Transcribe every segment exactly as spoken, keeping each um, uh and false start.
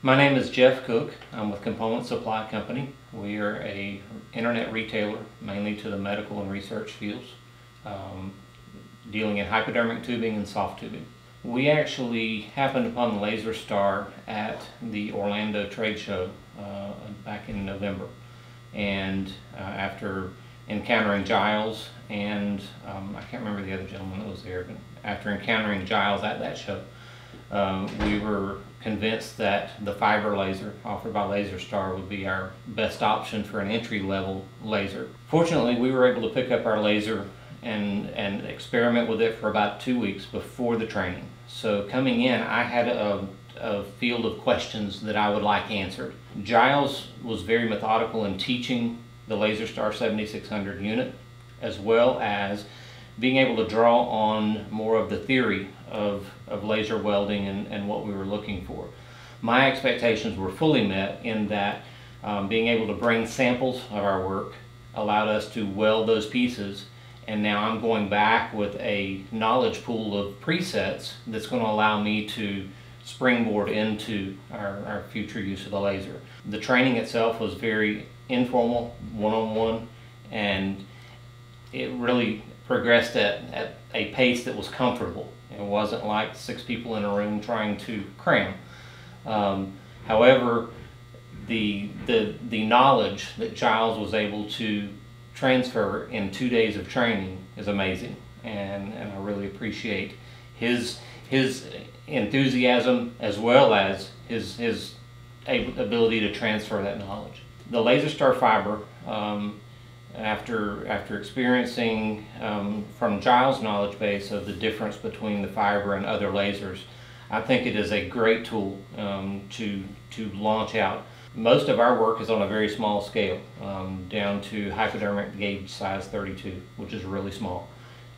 My name is Jeff Cook. I'm with Component Supply Company. We are a internet retailer, mainly to the medical and research fields, um, dealing in hypodermic tubing and soft tubing. We actually happened upon the Laserstar at the Orlando trade show uh, back in November. And uh, after encountering Giles and, um, I can't remember the other gentleman that was there, but after encountering Giles at that show, Um, we were convinced that the fiber laser offered by Laserstar would be our best option for an entry-level laser. Fortunately, we were able to pick up our laser and, and experiment with it for about two weeks before the training. So coming in, I had a, a field of questions that I would like answered. Giles was very methodical in teaching the Laserstar seventy-six hundred unit, as well as being able to draw on more of the theory of, of laser welding and, and what we were looking for. My expectations were fully met in that um, being able to bring samples of our work allowed us to weld those pieces, and now I'm going back with a knowledge pool of presets that's going to allow me to springboard into our, our future use of the laser. The training itself was very informal, one-on-one, and it really progressed at, at a pace that was comfortable. It wasn't like six people in a room trying to cram. Um, however, the, the, the knowledge that Giles was able to transfer in two days of training is amazing, and, and I really appreciate his, his enthusiasm as well as his, his ability to transfer that knowledge. The Laserstar fiber, um, After, after experiencing um, from Giles' knowledge base of the difference between the fiber and other lasers, I think it is a great tool um, to, to launch out. Most of our work is on a very small scale, um, down to hypodermic gauge size thirty-two, which is really small.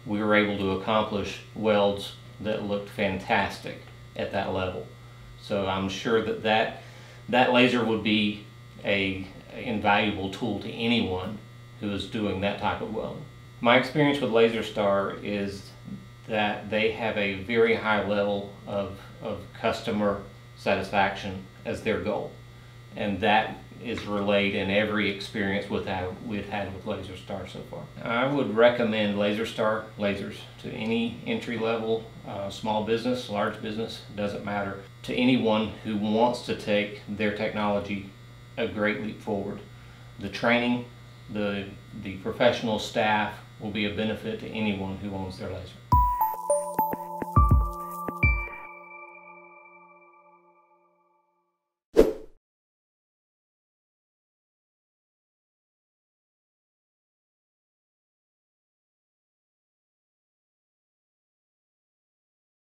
We were able to accomplish welds that looked fantastic at that level. So I'm sure that that, that laser would be an invaluable tool to anyone who is doing that type of welding. My experience with Laserstar is that they have a very high level of, of customer satisfaction as their goal, and that is relayed in every experience with how we've had with Laserstar so far. I would recommend Laserstar lasers to any entry-level uh, small business, large business, doesn't matter, to anyone who wants to take their technology a great leap forward. The training, The, the professional staff will be a benefit to anyone who owns their laser.